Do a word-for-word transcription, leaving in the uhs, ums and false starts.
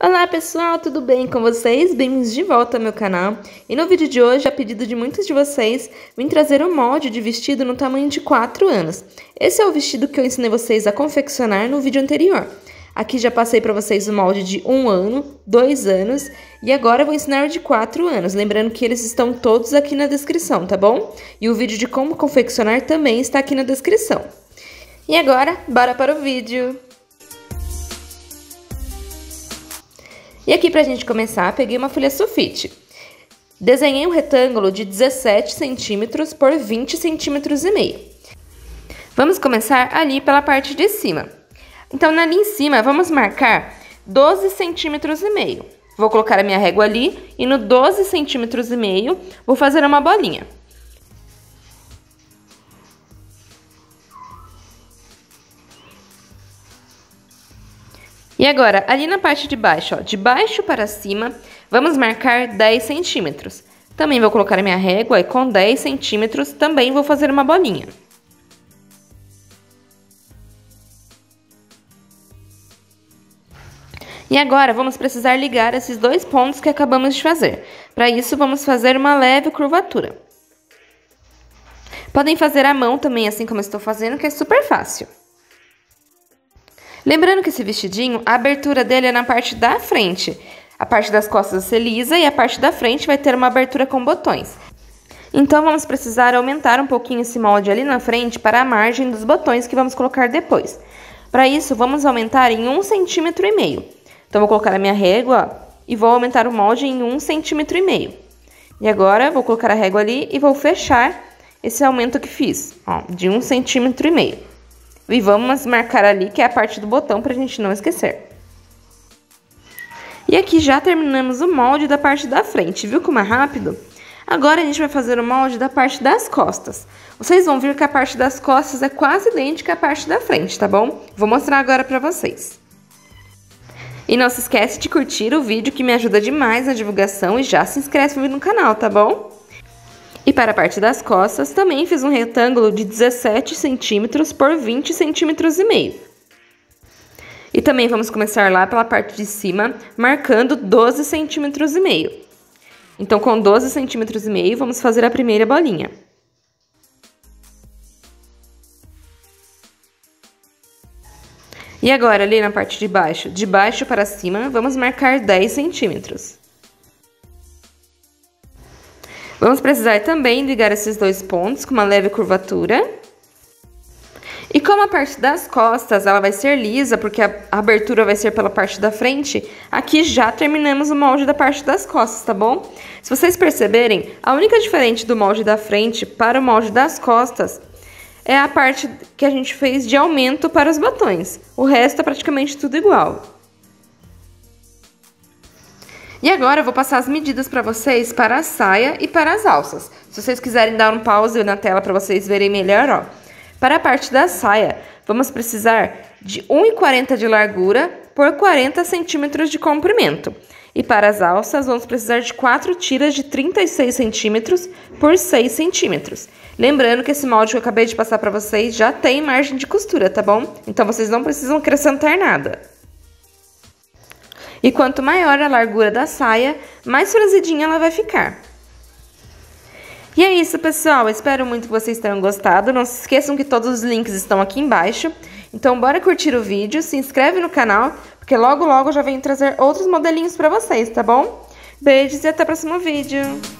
Olá pessoal, tudo bem com vocês? Bem-vindos de volta ao meu canal. E no vídeo de hoje, a pedido de muitos de vocês, vim trazer um molde de vestido no tamanho de quatro anos. Esse é o vestido que eu ensinei vocês a confeccionar no vídeo anterior. Aqui já passei para vocês o molde de um ano, dois anos e agora eu vou ensinar o de quatro anos. Lembrando que eles estão todos aqui na descrição, tá bom? E o vídeo de como confeccionar também está aqui na descrição. E agora, bora para o vídeo! E aqui pra gente começar, peguei uma folha sulfite. Desenhei um retângulo de dezessete centímetros por vinte centímetros e meio. Vamos começar ali pela parte de cima. Então, ali em cima, vamos marcar doze centímetros e meio. Vou colocar a minha régua ali e no doze centímetros e meio vou fazer uma bolinha. E agora, ali na parte de baixo, ó, de baixo para cima, vamos marcar dez centímetros. Também vou colocar a minha régua e com dez centímetros também vou fazer uma bolinha. E agora, vamos precisar ligar esses dois pontos que acabamos de fazer. Para isso, vamos fazer uma leve curvatura. Podem fazer à mão também, assim como eu estou fazendo, que é super fácil. Lembrando que esse vestidinho, a abertura dele é na parte da frente. A parte das costas vai ser lisa e a parte da frente vai ter uma abertura com botões. Então, vamos precisar aumentar um pouquinho esse molde ali na frente para a margem dos botões que vamos colocar depois. Para isso, vamos aumentar em um vírgula cinco centímetros. Então, vou colocar a minha régua e vou aumentar o molde em um vírgula cinco centímetros. E agora, vou colocar a régua ali e vou fechar esse aumento que fiz, ó, de um vírgula cinco centímetros. E vamos marcar ali, que é a parte do botão, pra gente não esquecer. E aqui já terminamos o molde da parte da frente, viu como é rápido? Agora a gente vai fazer o molde da parte das costas. Vocês vão ver que a parte das costas é quase idêntica à parte da frente, tá bom? Vou mostrar agora pra vocês. E não se esquece de curtir o vídeo, que me ajuda demais na divulgação, e já se inscreve no canal, tá bom? E para a parte das costas, também fiz um retângulo de dezessete centímetros por vinte centímetros e meio. E também vamos começar lá pela parte de cima, marcando doze centímetros e meio. Então, com doze centímetros e meio, vamos fazer a primeira bolinha. E agora, ali na parte de baixo, de baixo para cima, vamos marcar dez centímetros. Vamos precisar também ligar esses dois pontos com uma leve curvatura. E como a parte das costas ela vai ser lisa, porque a abertura vai ser pela parte da frente, aqui já terminamos o molde da parte das costas, tá bom? Se vocês perceberem, a única diferença do molde da frente para o molde das costas é a parte que a gente fez de aumento para os botões. O resto é praticamente tudo igual. E agora eu vou passar as medidas para vocês para a saia e para as alças. Se vocês quiserem dar um pause na tela para vocês verem melhor, ó. Para a parte da saia, vamos precisar de um vírgula quarenta de largura por quarenta centímetros de comprimento. E para as alças, vamos precisar de quatro tiras de trinta e seis centímetros por seis centímetros. Lembrando que esse molde que eu acabei de passar para vocês já tem margem de costura, tá bom? Então vocês não precisam acrescentar nada. E quanto maior a largura da saia, mais franzidinha ela vai ficar. E é isso, pessoal. Espero muito que vocês tenham gostado. Não se esqueçam que todos os links estão aqui embaixo. Então, bora curtir o vídeo, se inscreve no canal, porque logo, logo eu já venho trazer outros modelinhos pra vocês, tá bom? Beijos e até o próximo vídeo!